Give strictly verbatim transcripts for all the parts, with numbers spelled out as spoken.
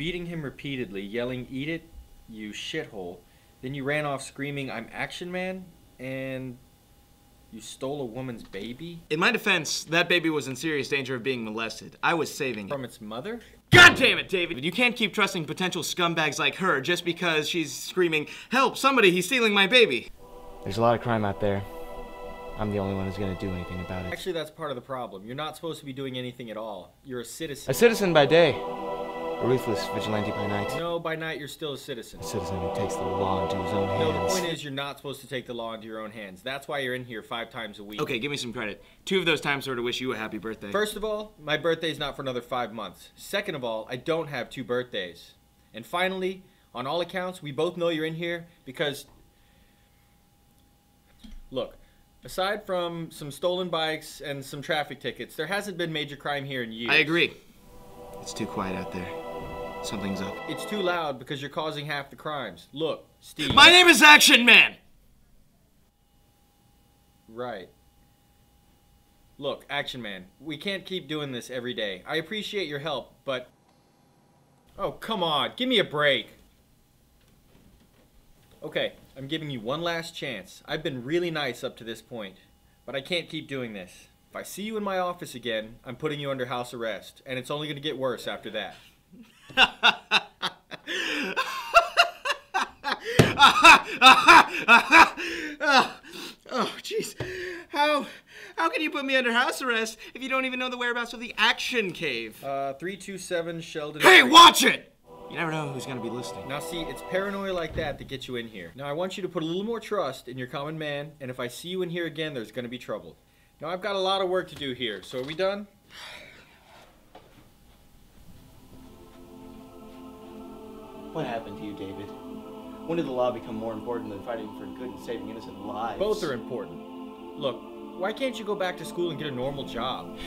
beating him repeatedly, yelling, "Eat it, you shithole." Then you ran off screaming, "I'm Action Man," and you stole a woman's baby? In my defense, that baby was in serious danger of being molested. I was saving it. From its mother? God damn it, David! You can't keep trusting potential scumbags like her just because she's screaming, "Help, somebody, he's stealing my baby!" There's a lot of crime out there. I'm the only one who's gonna do anything about it. Actually, that's part of the problem. You're not supposed to be doing anything at all. You're a citizen. A citizen by day. A ruthless vigilante by night. No, by night you're still a citizen. A citizen who takes the law into his own hands. No, the point is you're not supposed to take the law into your own hands. That's why you're in here five times a week. Okay, give me some credit. Two of those times were to wish you a happy birthday. First of all, my birthday's not for another five months. Second of all, I don't have two birthdays. And finally, on all accounts, we both know you're in here because... Look, aside from some stolen bikes and some traffic tickets, there hasn't been major crime here in years. I agree. It's too quiet out there. Something's up. It's too loud because you're causing half the crimes. Look, Steve. My name is Action Man! Right. Look, Action Man, we can't keep doing this every day. I appreciate your help, but... Oh, come on, give me a break. Okay, I'm giving you one last chance. I've been really nice up to this point, but I can't keep doing this. If I see you in my office again, I'm putting you under house arrest, and it's only gonna get worse after that. Oh, jeez. How, how can you put me under house arrest if you don't even know the whereabouts of the Action Cave? Uh, three two seven Sheldon... Hey, watch it! You never know who's gonna be listening. Now see, it's paranoia like that that gets you in here. Now I want you to put a little more trust in your common man, and if I see you in here again, there's gonna be trouble. Now I've got a lot of work to do here, so are we done? What happened to you, David? When did the law become more important than fighting for good and saving innocent lives? Both are important. Look, why can't you go back to school and get a normal job?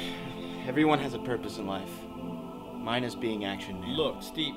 Everyone has a purpose in life. Mine is being Action Man. Look, Steve...